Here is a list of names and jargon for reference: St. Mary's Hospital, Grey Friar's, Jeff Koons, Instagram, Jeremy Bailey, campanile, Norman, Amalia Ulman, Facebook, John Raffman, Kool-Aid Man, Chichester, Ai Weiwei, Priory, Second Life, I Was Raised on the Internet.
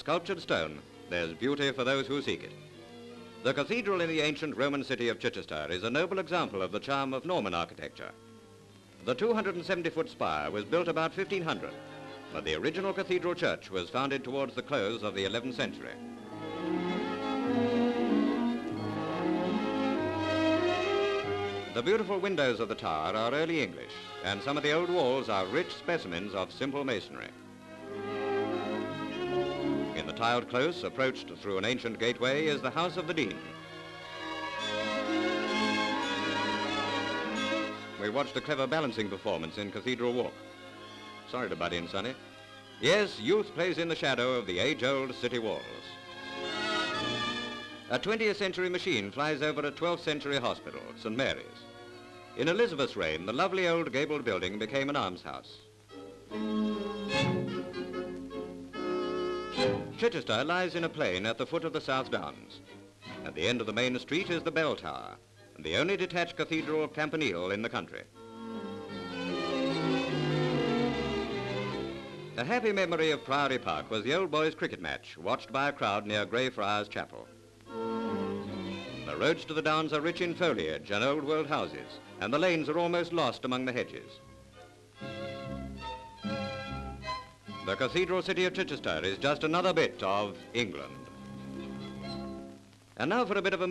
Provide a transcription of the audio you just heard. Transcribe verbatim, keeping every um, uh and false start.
Sculptured stone, there's beauty for those who seek it. The cathedral in the ancient Roman city of Chichester is a noble example of the charm of Norman architecture. The two hundred seventy foot spire was built about fifteen hundred, but the original cathedral church was founded towards the close of the eleventh century. The beautiful windows of the tower are early English, and some of the old walls are rich specimens of simple masonry. In the tiled close, approached through an ancient gateway, is the house of the Dean. We watched a clever balancing performance in Cathedral Walk. Sorry to butt in, Sonny. Yes, youth plays in the shadow of the age-old city walls. A twentieth century machine flies over a twelfth century hospital, Saint Mary's. In Elizabeth's reign, the lovely old gabled building became an almshouse. Chichester lies in a plain at the foot of the South Downs. At the end of the main street is the bell tower, and the only detached cathedral campanile in the country. A happy memory of Priory Park was the old boys' cricket match, watched by a crowd near Grey Friar's chapel. The roads to the downs are rich in foliage and old world houses, and the lanes are almost lost among the hedges. The cathedral city of Chichester is just another bit of England. And now for a bit of a